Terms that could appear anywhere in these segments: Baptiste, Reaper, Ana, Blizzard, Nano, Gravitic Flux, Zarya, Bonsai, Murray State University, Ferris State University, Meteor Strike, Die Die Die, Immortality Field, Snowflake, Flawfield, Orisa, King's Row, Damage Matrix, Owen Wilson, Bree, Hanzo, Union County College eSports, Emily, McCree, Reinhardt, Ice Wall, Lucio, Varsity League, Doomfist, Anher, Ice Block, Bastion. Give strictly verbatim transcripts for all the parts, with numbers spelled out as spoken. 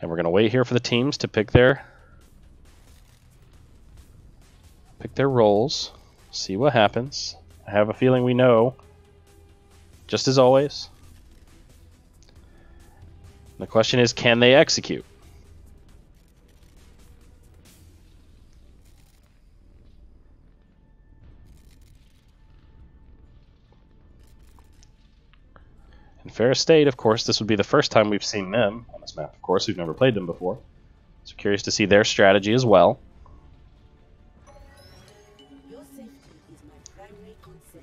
And we're going to wait here for the teams to pick their pick their roles, see what happens. I have a feeling we know, just as always. The question is, can they execute? Ferris State, of course, this would be the first time we've seen them on this map. Of course, we've never played them before. So curious to see their strategy as well. Your safety is my primary concern.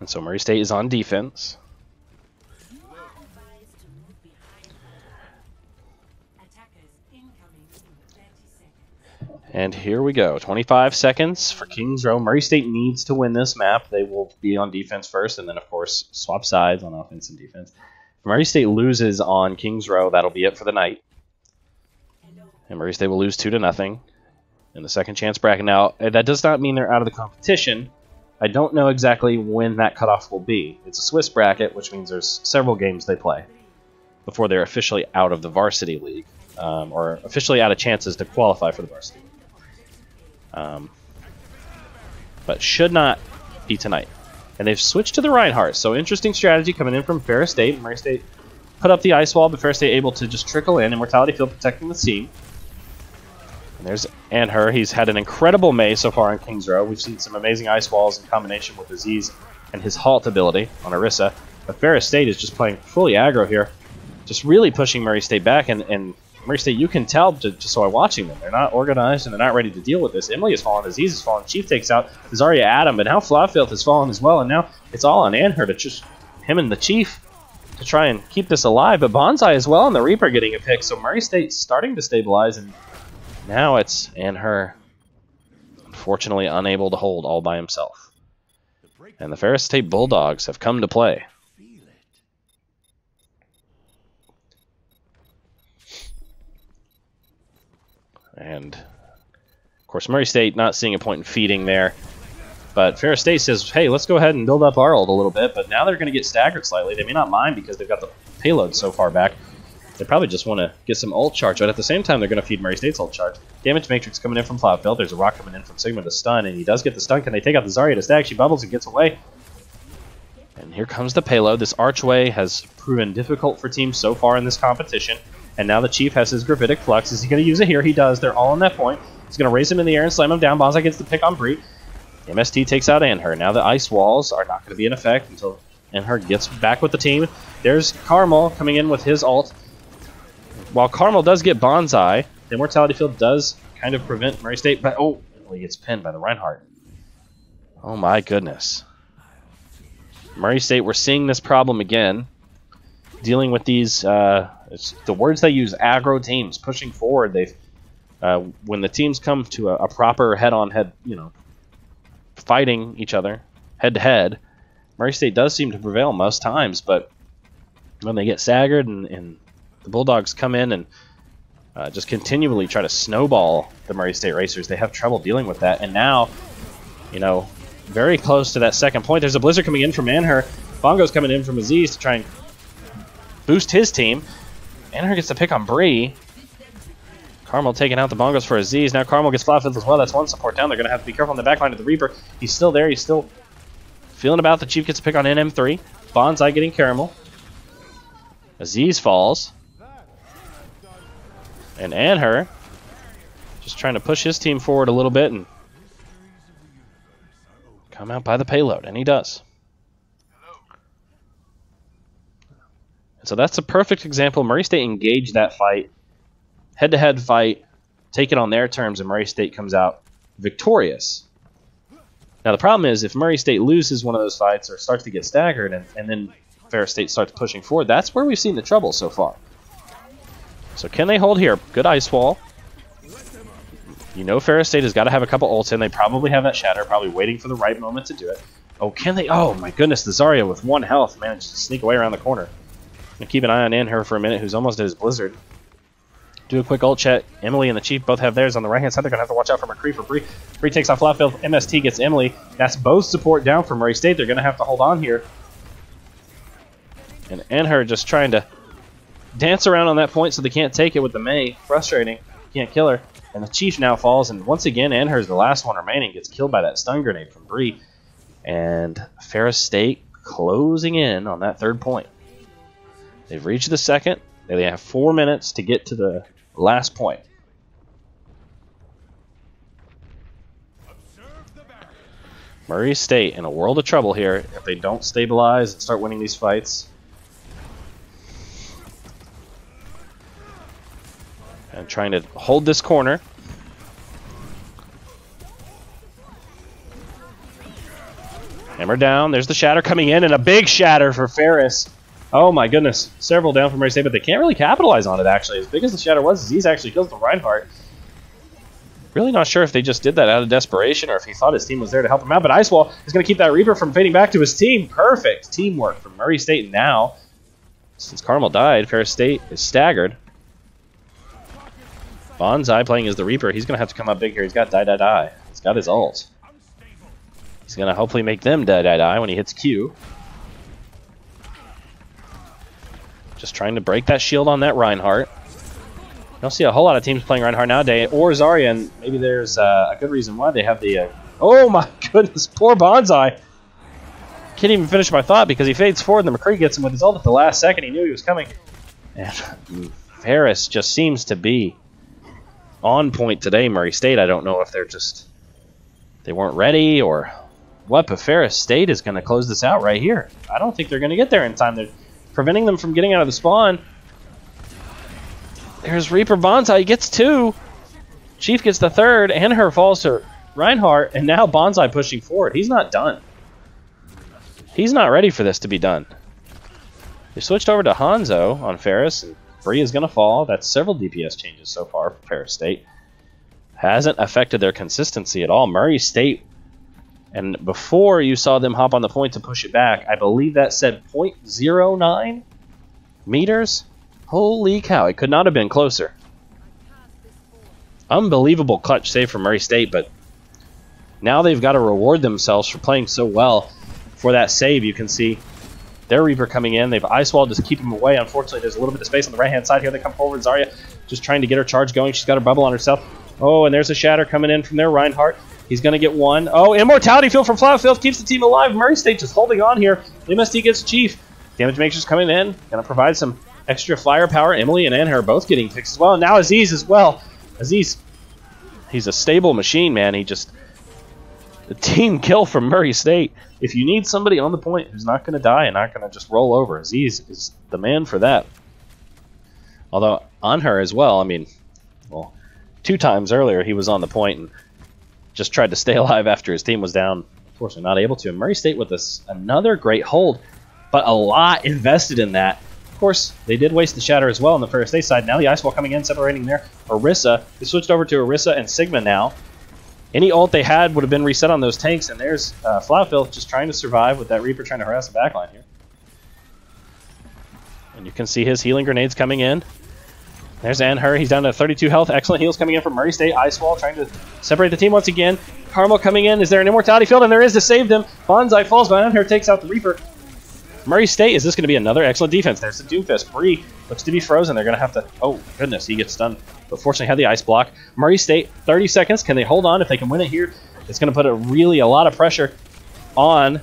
And so Murray State is on defense. You are advised to move behind the attackers incoming in thirty seconds. And here we go. twenty-five seconds for King's Row. Murray State needs to win this map. They will be on defense first, and then, of course, swap sides on offense and defense. If Murray State loses on King's Row, that'll be it for the night. And Murray State will lose two to nothing in the second chance bracket. Now, that does not mean they're out of the competition. I don't know exactly when that cutoff will be. It's a Swiss bracket, which means there's several games they play before they're officially out of the Varsity League, um, or officially out of chances to qualify for the Varsity League. Um, but should not be tonight. And they've switched to the Reinhardt, so interesting strategy coming in from Ferris State. Murray State put up the ice wall, but Ferris State able to just trickle in. Immortality Field protecting the seam. And there's Anher. He's had an incredible May so far in King's Row. We've seen some amazing ice walls in combination with Aziz and his Halt ability on Orisa. But Ferris State is just playing fully aggro here, just really pushing Murray State back, and... and Murray State, you can tell just by watching them. They're not organized and they're not ready to deal with this. Emily has fallen, Aziz has fallen, Chief takes out Zarya Adam, and now Flawfield has fallen as well. And now it's all on Anher to just him and the Chief to try and keep this alive. But Bonsai as well, and the Reaper getting a pick. So Murray State's starting to stabilize, and now it's Anher, unfortunately, unable to hold all by himself. And the Ferris State Bulldogs have come to play. And, of course, Murray State not seeing a point in feeding there. But Ferris State says, hey, let's go ahead and build up our ult a little bit. But now they're going to get staggered slightly. They may not mind because they've got the payload so far back. They probably just want to get some ult charge. But at the same time, they're going to feed Murray State's ult charge. Damage Matrix coming in from Flawfield. There's a rock coming in from Sigma to stun. And he does get the stun. Can they take out the Zarya to stag? She bubbles and gets away. And here comes the payload. This archway has proven difficult for teams so far in this competition. And now the Chief has his Gravitic Flux. Is he going to use it here? He does. They're all on that point. He's going to raise him in the air and slam him down. Bonsai gets the pick on Bree. M S T takes out Anher. Now the ice walls are not going to be in effect until Anher gets back with the team. There's Carmel coming in with his ult. While Carmel does get Bonsai, the Immortality Field does kind of prevent Murray State. But oh, he gets pinned by the Reinhardt. Oh my goodness. Murray State, we're seeing this problem again. Dealing with these... Uh, It's the words they use, aggro teams, pushing forward. They've uh, when the teams come to a, a proper head-on-head, you know, fighting each other, head-to-head, Murray State does seem to prevail most times, but when they get staggered and, and the Bulldogs come in and uh, just continually try to snowball the Murray State Racers, they have trouble dealing with that. And now, you know, very close to that second point, there's a Blizzard coming in from Anher. Bongos coming in from Aziz to try and boost his team. Anher gets the pick on Bree. Carmel taking out the Bongos for Aziz. Now Carmel gets Flawfield as well. That's one support down. They're going to have to be careful on the back line of the Reaper. He's still there. He's still feeling about. The Chief gets a pick on N M three. Bonsai getting Caramel. Aziz falls. And Anher just trying to push his team forward a little bit and come out by the payload. And he does. So that's a perfect example. Murray State engaged that fight, head-to-head fight, take it on their terms, and Murray State comes out victorious. Now the problem is if Murray State loses one of those fights or starts to get staggered and, and then Ferris State starts pushing forward, that's where we've seen the trouble so far. So can they hold here? Good ice wall. You know Ferris State has got to have a couple ults in. They probably have that Shatter, probably waiting for the right moment to do it. Oh, can they? Oh, my goodness. The Zarya with one health managed to sneak away around the corner. Keep an eye on Anher for a minute, who's almost at his Blizzard. do a quick ult check. Emily and the Chief both have theirs on the right-hand side. They're going to have to watch out for McCree for Bree. Bree takes off Flawfield. M S T gets Emily. That's both support down from Murray State. They're going to have to hold on here. And Anher just trying to dance around on that point so they can't take it with the May. Frustrating. Can't kill her. And the Chief now falls. And once again, Anher's the last one remaining. Gets killed by that stun grenade from Bree. And Ferris State closing in on that third point. They've reached the second. They have four minutes to get to the last point. Murray State in a world of trouble here if they don't stabilize and start winning these fights. And trying to hold this corner. Hammer down. There's the shatter coming in, and a big shatter for Ferris. Oh my goodness, several down from Murray State, but they can't really capitalize on it, actually. As big as the shatter was, Aziz actually kills the Reinhardt. Really not sure if they just did that out of desperation or if he thought his team was there to help him out, but Ice Wall is going to keep that Reaper from fading back to his team. Perfect teamwork from Murray State now. Since Carmel died, Ferris State is staggered. Bonsai playing as the Reaper. He's going to have to come up big here. He's got Die Die Die. He's got his ult. He's going to hopefully make them Die Die Die when he hits Q. Just trying to break that shield on that Reinhardt. You don't see a whole lot of teams playing Reinhardt nowadays, or Zarya, and maybe there's uh, a good reason why they have the... Uh, oh my goodness, poor Bonsai. Can't even finish my thought because he fades forward and the McCree gets him with his ult at the last second. He knew he was coming. And Ferris just seems to be on point today. Murray State, I don't know if they're just... They weren't ready or what, but Ferris State is going to close this out right here. I don't think they're going to get there in time. They're preventing them from getting out of the spawn. There's Reaper Bonsai. He gets two. Chief gets the third. Anher falls to Reinhardt. And now Bonsai pushing forward. He's not done. He's not ready for this to be done. They switched over to Hanzo on Ferris. And Bree is going to fall. That's several D P S changes so far for Ferris State. Hasn't affected their consistency at all. Murray State. And before you saw them hop on the point to push it back, I believe that said zero point zero nine meters. Holy cow, it could not have been closer. Unbelievable clutch save from Murray State, but now they've got to reward themselves for playing so well for that save. You can see their Reaper coming in. They've Ice Wall just keep him away. Unfortunately, there's a little bit of space on the right-hand side here. They come forward. Zarya just trying to get her charge going. She's got her bubble on herself. Oh, and there's a shatter coming in from there. Reinhardt. He's going to get one. Oh, Immortality Field from Flawfield keeps the team alive. Murray State just holding on here. M S T gets Chief. Damage Matrix coming in. Going to provide some extra firepower. Emily and Anher are both getting picks as well. And now Aziz as well. Aziz, he's a stable machine, man. He just... The team kill from Murray State. If you need somebody on the point who's not going to die and not going to just roll over, Aziz is the man for that. Although, Anher as well, I mean... Well, two times earlier he was on the point and... just tried to stay alive after his team was down. Unfortunately, not able to. And Murray State with this, another great hold, but a lot invested in that. Of course, they did waste the shatter as well on the Ferris State side. Now the Ice Wall coming in, separating there. Orisa, they switched over to Orisa and Sigma now. Any ult they had would have been reset on those tanks, and there's uh, Flawfield just trying to survive with that Reaper trying to harass the backline here. And you can see his healing grenades coming in. There's Anher. He's down to thirty-two health. Excellent heals coming in from Murray State. Ice Wall trying to separate the team once again. Carmel coming in. Is there an Immortality Field? And there is to save them. Bonsai falls, but Anher takes out the Reaper. Murray State, is this going to be another excellent defense? There's the Doomfist. Bree looks to be frozen. They're going to have to... Oh, goodness. He gets stunned. But fortunately, had the ice block. Murray State, thirty seconds. Can they hold on? If they can win it here, it's going to put a really a lot of pressure on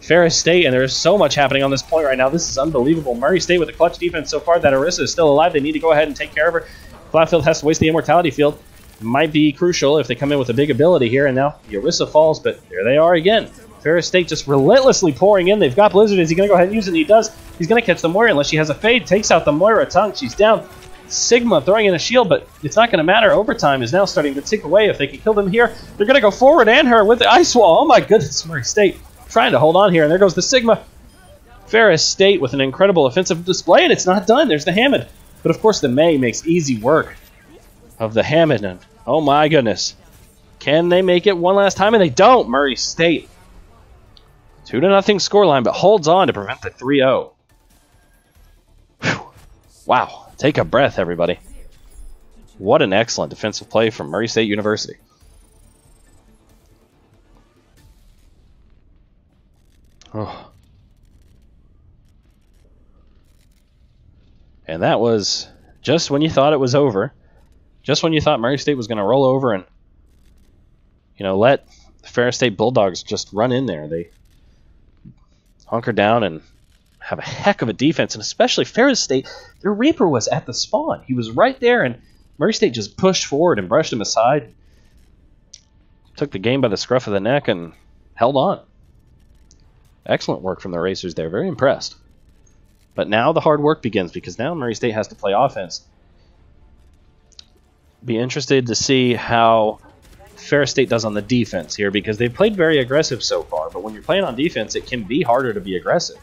Ferris State, and there is so much happening on this point right now. This is unbelievable. Murray State with a clutch defense so far that Orisa is still alive. They need to go ahead and take care of her. Flawfield has to waste the Immortality Field. Might be crucial if they come in with a big ability here, and now the Orisa falls, but there they are again. Ferris State just relentlessly pouring in. They've got Blizzard. Is he going to go ahead and use it? And he does. He's going to catch the Moira unless she has a fade. Takes out the Moira tongue. She's down. Sigma throwing in a shield, but it's not going to matter. Overtime is now starting to tick away. If they can kill them here, they're going to go forward and her with the Ice Wall. Oh my goodness, Murray State. Trying to hold on here, and there goes the Sigma. Ferris State with an incredible offensive display, and it's not done. There's the Hammond. But, of course, the May makes easy work of the Hammond. And oh, my goodness. Can they make it one last time? And they don't. Murray State. Two to nothing scoreline, but holds on to prevent the three oh. Wow. Take a breath, everybody. What an excellent defensive play from Murray State University. Oh. And that was just when you thought it was over. Just when you thought Murray State was going to roll over and, you know, let the Ferris State Bulldogs just run in there. They hunker down and have a heck of a defense, and especially Ferris State, their Reaper was at the spawn. He was right there, and Murray State just pushed forward and brushed him aside. Took the game by the scruff of the neck and held on. Excellent work from the Racers there. Very impressed. But now the hard work begins, because now Murray State has to play offense. Be interested to see how Ferris State does on the defense here, because they've played very aggressive so far, but when you're playing on defense, it can be harder to be aggressive.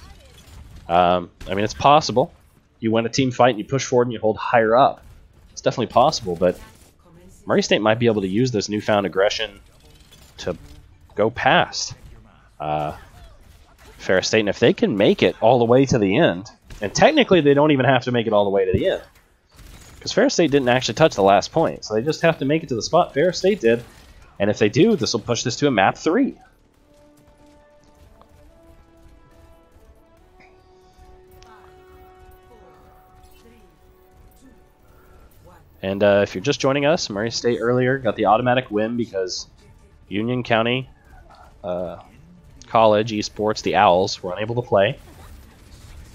Um, I mean, it's possible. You win a team fight and you push forward and you hold higher up. It's definitely possible, but Murray State might be able to use this newfound aggression to go past uh, Ferris State. And if they can make it all the way to the end, and technically they don't even have to make it all the way to the end, because Ferris State didn't actually touch the last point, so they just have to make it to the spot Ferris State did. And if they do, this will push this to a map three. And uh, if you're just joining us, Murray State earlier got the automatic win because Union County uh, College Esports, the Owls, were unable to play.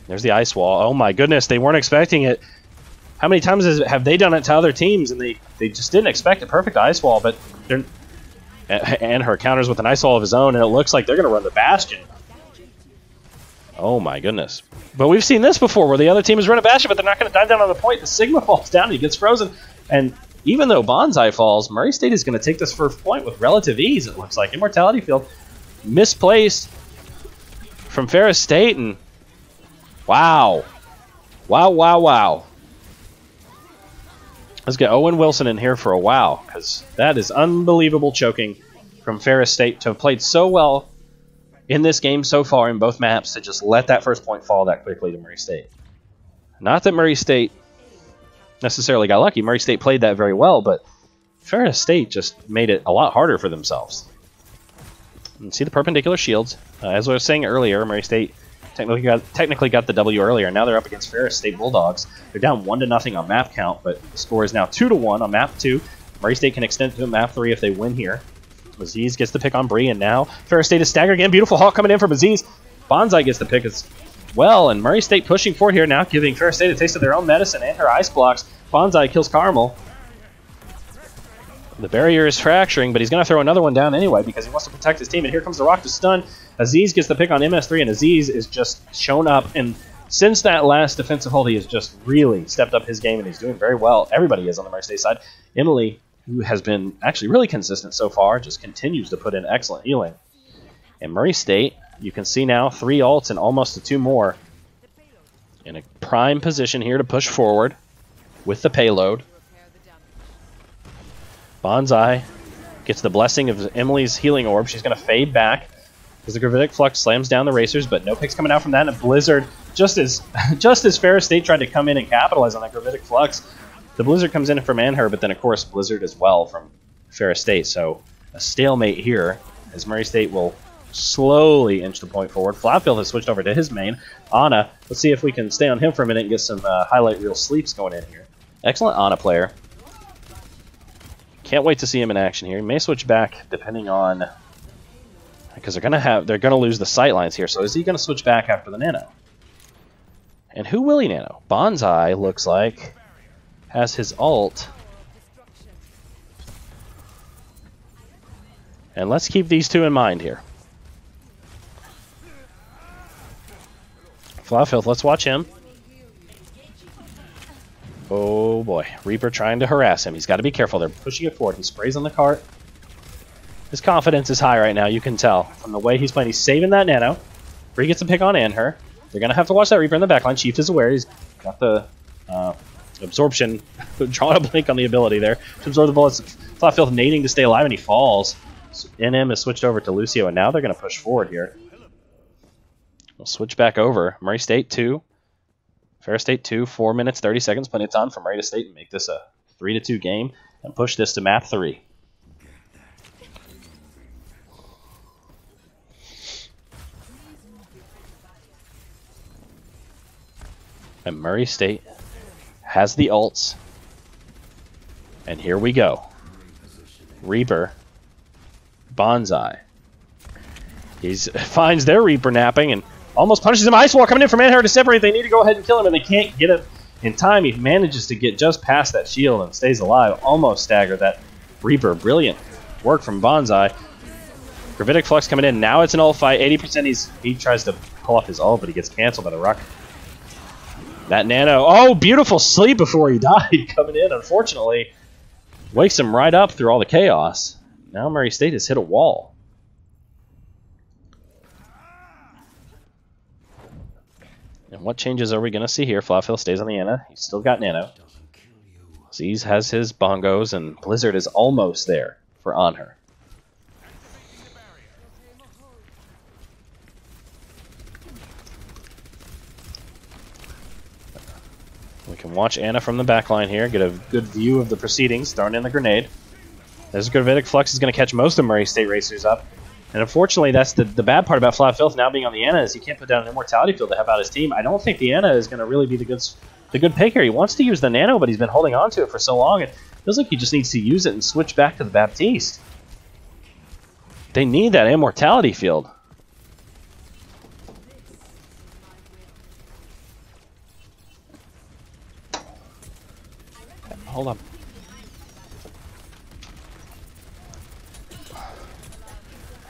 There's the ice wall. Oh my goodness, they weren't expecting it. How many times has, have they done it to other teams, and they, they just didn't expect a perfect ice wall, but they're, and her counters with an ice wall of his own, and it looks like they're going to run the Bastion. Oh my goodness. But we've seen this before where the other team is running a Bastion, but they're not going to dive down on the point. The Sigma falls down, and he gets frozen. And even though Bonsai falls, Murray State is going to take this first point with relative ease, it looks like. Immortality Field misplaced from Ferris State, and wow. Wow, wow, wow. Let's get Owen Wilson in here for a wow, because that is unbelievable choking from Ferris State to have played so well in this game so far in both maps to just let that first point fall that quickly to Murray State. Not that Murray State necessarily got lucky. Murray State played that very well, but Ferris State just made it a lot harder for themselves. And see the perpendicular shields. Uh, as I was saying earlier, Murray State technically got, technically got the W earlier. Now they're up against Ferris State Bulldogs. They're down one to nothing on map count, but the score is now two to one on map two. Murray State can extend to map three if they win here. Aziz gets the pick on Bree, and now Ferris State is staggered again. Beautiful Halt coming in from Aziz. Bonsai gets the pick as well, and Murray State pushing forward here now, giving Ferris State a taste of their own medicine and her ice blocks. Bonsai kills Carmel. The barrier is fracturing, but he's going to throw another one down anyway because he wants to protect his team, and here comes the rock to stun. Aziz gets the pick on M S three, and Aziz is just shown up, and since that last defensive hold, he has just really stepped up his game, and he's doing very well. Everybody is on the Murray State side. Emily, who has been actually really consistent so far, just continues to put in excellent healing. And Murray State, you can see now, three ults and almost a two more. In a prime position here to push forward with the payload. Bonsai gets the blessing of Emily's healing orb. She's going to fade back as the Gravitic Flux slams down the Racers, but no picks coming out from that. And a Blizzard, just as, just as Ferris State tried to come in and capitalize on that Gravitic Flux, the Blizzard comes in from Anher, but then, of course, Blizzard as well from Ferris State. So a stalemate here as Murray State will slowly inch the point forward. Flawfield has switched over to his main. Ana, let's see if we can stay on him for a minute and get some uh, highlight reel sleeps going in here. Excellent Ana player. Can't wait to see him in action here. He may switch back depending on... because they're going to have they're going to lose the sight lines here. So is he going to switch back after the Nano? And who will he Nano? Bonsai looks like... has his ult. And let's keep these two in mind here. Flawfield, let's watch him. Oh boy. Reaper trying to harass him. He's got to be careful. They're pushing it forward. He sprays on the cart. His confidence is high right now. You can tell from the way he's playing. He's saving that Nano. Bree gets a pick on Anher. They're going to have to watch that Reaper in the backline. Chief is aware. He's got the... Uh, absorption, drawing a blink on the ability there to absorb the bullets. Flawfield needing to stay alive, and he falls. N M is switched over to Lucio, and now they're going to push forward here. We'll switch back over. Murray State two. Ferris State two. four minutes, thirty seconds. Plenty of time for Murray State to make this a three to two game, and push this to map three. And Murray State has the ults. And here we go. Reaper. Bonsai. He finds their Reaper napping and almost punishes him. Ice Wall coming in from Anher to separate. They need to go ahead and kill him, and they can't get him in time. He manages to get just past that shield and stays alive. Almost stagger that Reaper. Brilliant work from Bonsai. Gravitic Flux coming in. Now it's an ult fight. eighty percent. He's, he tries to pull off his ult, but he gets canceled by the rocket. That Nano, oh, beautiful sleep before he died coming in, unfortunately. Wakes him right up through all the chaos. Now Murray State has hit a wall. And what changes are we going to see here? Flawfield stays on the Ana. He's still got Nano. Aziz has his Bongos, and Blizzard is almost there for Anher. We can watch Ana from the back line here, get a good view of the proceedings, throwing in the grenade. There's Gravitic Flux is going to catch most of Murray State Racers up. And unfortunately, that's the, the bad part about Flawfield now being on the Ana is he can't put down an Immortality Field to help out his team. I don't think the Ana is going to really be the good, the good pick here. He wants to use the Nano, but he's been holding on to it for so long. It feels like he just needs to use it and switch back to the Baptiste. They need that Immortality Field. Hold on.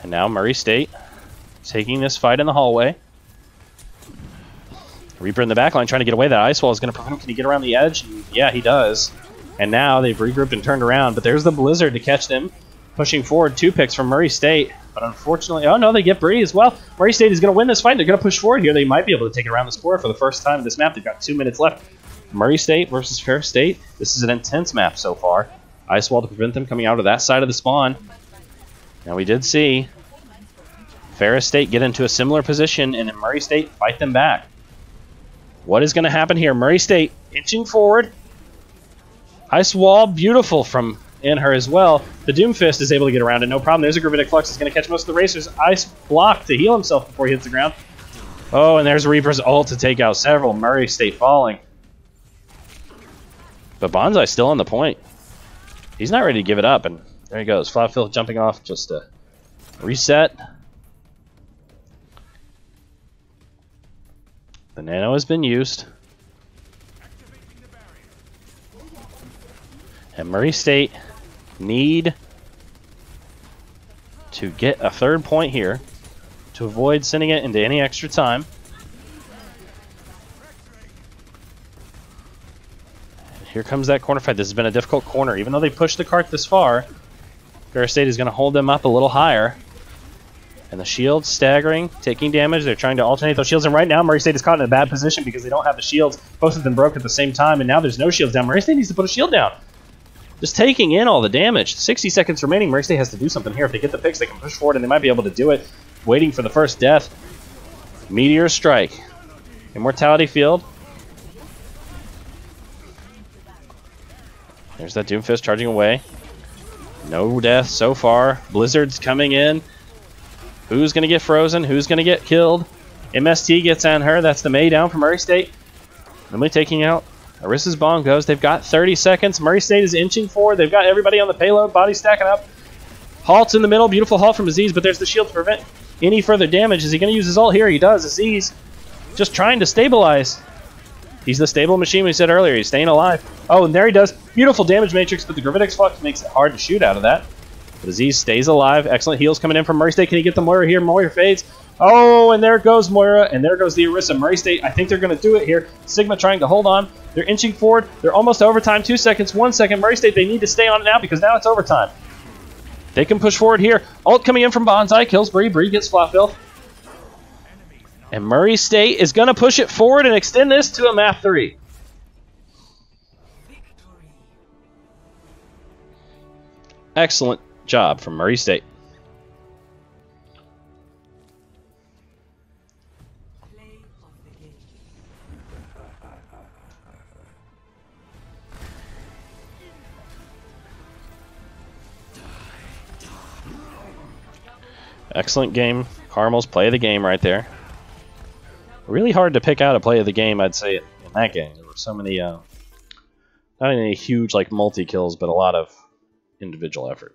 And now Murray State taking this fight in the hallway. Reaper in the backline trying to get away. That ice wall is going to prevent him. Can he get around the edge? Yeah, he does. And now they've regrouped and turned around. But there's the Blizzard to catch them. Pushing forward, two picks from Murray State. But unfortunately, oh no, they get Bree as well. Murray State is going to win this fight. They're going to push forward here. They might be able to take it around the score for the first time in this map. They've got two minutes left. Murray State versus Ferris State. This is an intense map so far. Ice Wall to prevent them coming out of that side of the spawn. Now we did see Ferris State get into a similar position and then Murray State fight them back. What is going to happen here? Murray State inching forward. Ice Wall, beautiful from Anher as well. The Doomfist is able to get around it, no problem. There's a Gravitic Flux that's going to catch most of the racers. Ice block to heal himself before he hits the ground. Oh, and there's Reaper's ult to take out several. Murray State falling. But Bonsai's still on the point. He's not ready to give it up, and there he goes. Flawfield jumping off just to reset. The Nano has been used. And Murray State need to get a third point here to avoid sending it into any extra time. Here comes that corner fight. This has been a difficult corner. Even though they pushed the cart this far, Ferris State is going to hold them up a little higher. And the shields staggering, taking damage. They're trying to alternate those shields. And right now, Murray State is caught in a bad position because they don't have the shields. Both of them broke at the same time, and now there's no shields down. Murray State needs to put a shield down. Just taking in all the damage. sixty seconds remaining. Murray State has to do something here. If they get the picks, they can push forward, and they might be able to do it. Waiting for the first death. Meteor strike. Immortality field. There's that Doomfist charging away. No death so far. Blizzard's coming in. Who's going to get frozen? Who's going to get killed? M S T gets on her. That's the May down for Murray State. Emily taking out Orisa's Bongos. They've got thirty seconds. Murray State is inching forward. They've got everybody on the payload. Body stacking up. Halt's in the middle. Beautiful halt from Aziz, but there's the shield to prevent any further damage. Is he going to use his ult here? He does. Aziz just trying to stabilize. He's the stable machine we said earlier. He's staying alive. Oh, and there he does. Beautiful damage matrix, but the Gravitic Flux makes it hard to shoot out of that. But Aziz stays alive. Excellent heals coming in from Murray State. Can he get the Moira here? Moira fades. Oh, and there goes Moira, and there goes the Orisa. Murray State, I think they're going to do it here. Sigma trying to hold on. They're inching forward. They're almost to overtime. Two seconds, one second. Murray State, they need to stay on it now because now it's overtime. They can push forward here. Ult coming in from Bonsai. Kills Bree. Bree gets Flawfield. And Murray State is going to push it forward and extend this to a map three. Victory. Excellent job from Murray State. Play of the game. Excellent game. Carmel's play of the game right there. Really hard to pick out a play of the game, I'd say, in that game. There were so many, uh, not any huge like multi-kills, but a lot of individual effort.